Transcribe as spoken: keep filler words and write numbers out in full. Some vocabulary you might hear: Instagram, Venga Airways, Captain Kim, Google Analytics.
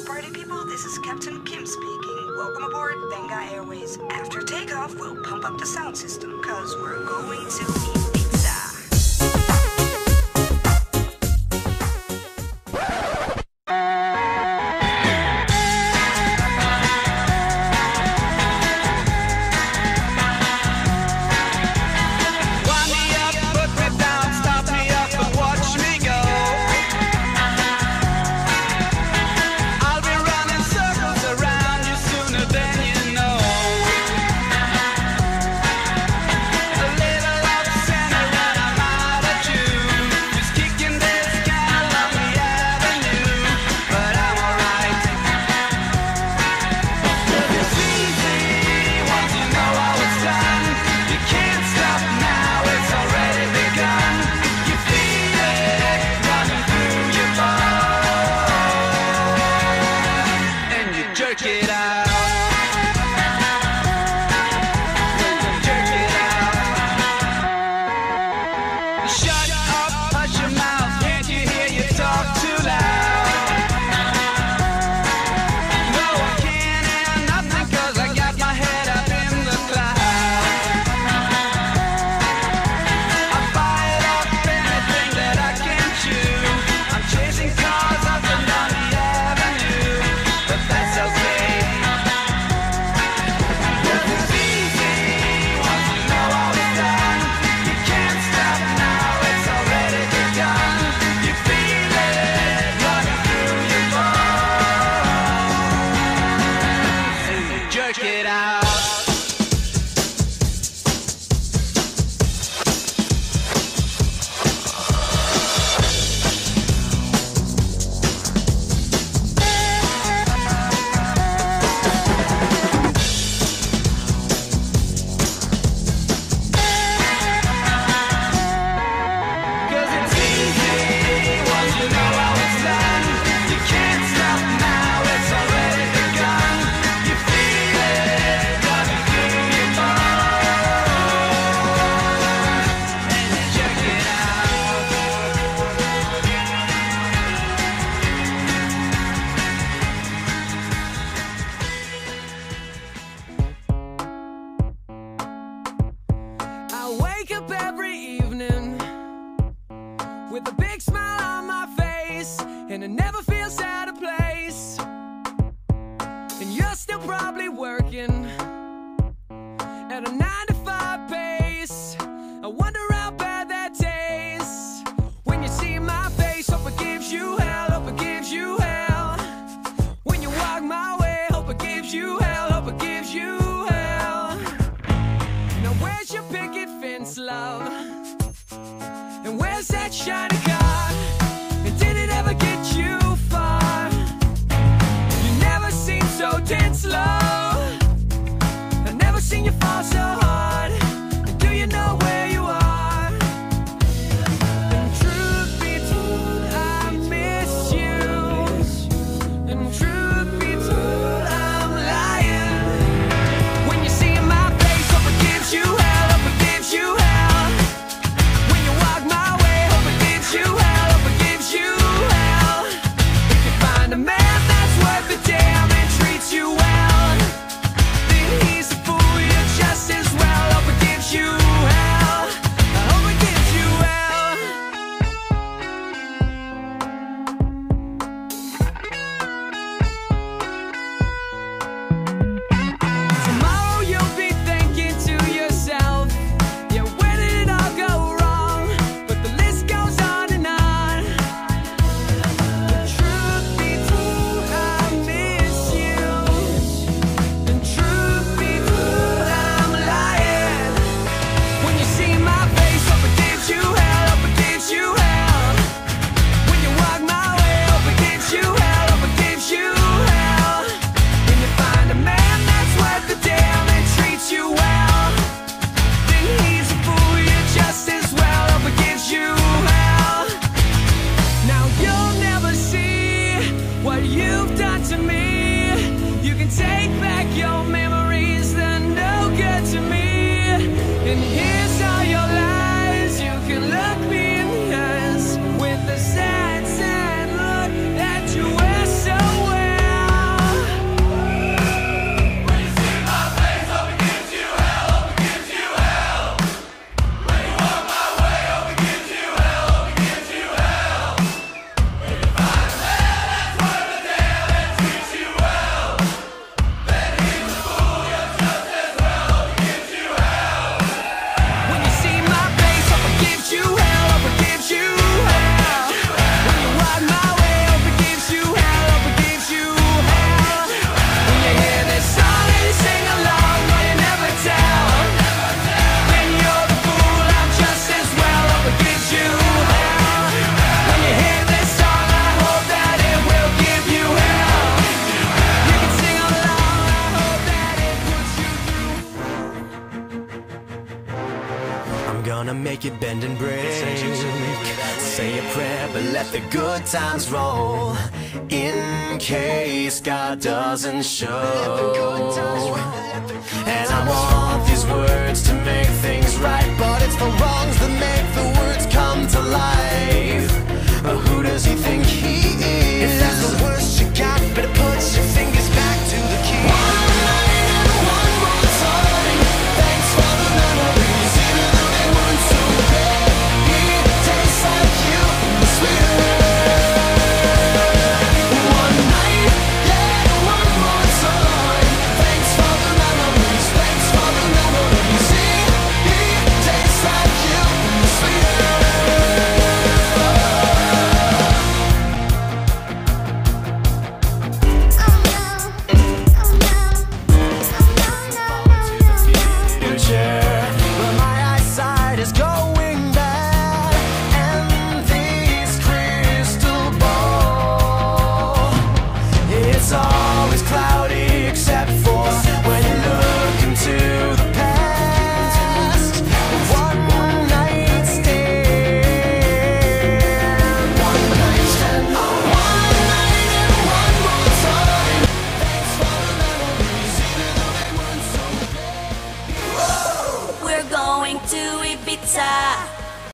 Hello, party people. This is Captain Kim speaking. Welcome aboard Venga Airways. After takeoff, we'll pump up the sound system, because we're going to eat it out. Jerk it out. Shut up, hush your mouth. Can't you hear you talk too loud? No, I can't hear nothing, cause I got my head up in the clouds. I fired up anything that I can chew. I'm chasing cars up and down the avenue, but that's okay. Jerk it out. Up every evening with a big smile on my face, and I never feels out of place. And you're still probably working at a nine to five pace. I wonder how bad that tastes when you see my face. Hope it gives you hell, hope it gives you hell. When you walk my way, hope it gives you hell, hope it gives you hell. Now where's your picket fence, love? And where's that shiny car? And did it ever get you far? You never seem so tense, love. I've never seen you fall so hard. And do you know where you are? And truth be told, I miss you. And truth be told, I'm lying. When you see my face, hope it gives you hell. Sad, sad look that you wear so well. gonna make it bend and break. Say a prayer but let the good times roll, in case God doesn't show. And I want these words to make things right, but it's the wrongs that make the words come to life. But who does he think he is? If that's the worst you got, better put your fingers back to the key. Pizza.